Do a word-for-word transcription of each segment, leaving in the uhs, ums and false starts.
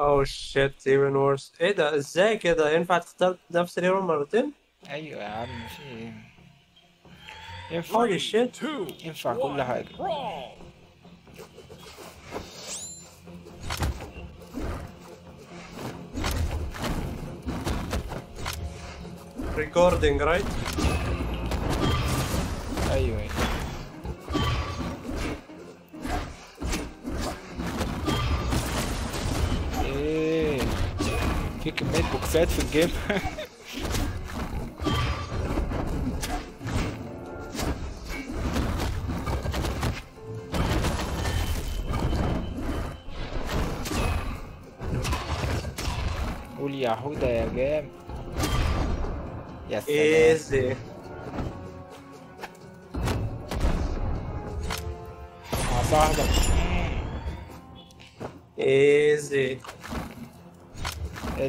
اوه شيت ايفن ورس. ايه ده ازاي كده؟ ينفع تختار نفس الهيرو مرتين؟ ايوه يا عم في ايه؟ ينفع ينفع كل حاجة. ريكوردينج رايت؟ ايوه ايوه ايه في كمية بوكسات في الجيم. قول يا هدى يا جام يا سلام. ايزي مع صاحبك. ايزي ايه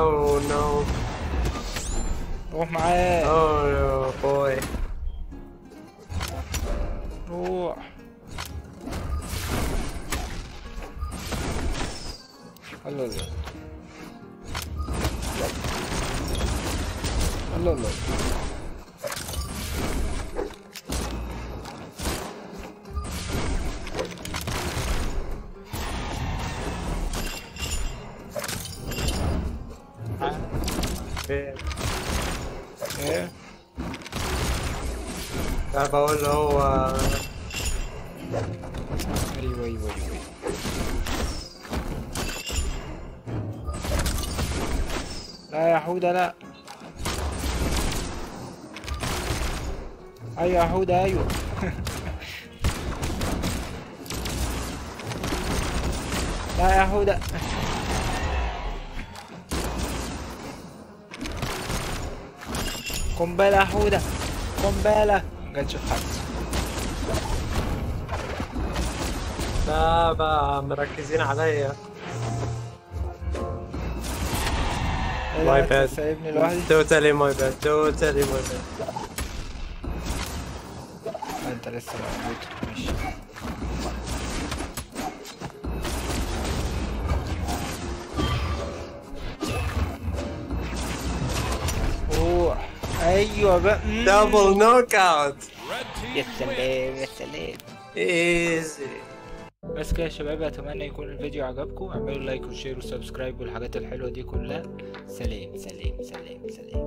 Oh no. روح معاه. اوه يا بوي روح. الله الله الله الله. ايه؟ لا بقول هو ايوه ايوه ايوه لا يا حودة لا. ايوه يا حودة ايوه. لا يا حودة. قنبلة يا حودة قنبلة. مجتش في حد. لا بقى مركزين عليا. ماي باد سايبني لوحدي. توتالي ماي باد توتالي ماي باد. انت لسه موجود ماشي. روح. ايوه بقى دبل نوك اوت. يا سلام يا سلام ايزي. بس كده يا شباب، اتمنى يكون الفيديو عجبكم. اعملوا لايك وشير وسبسكرايب والحاجات الحلوه دي كلها. سلام سلام سلام سلام.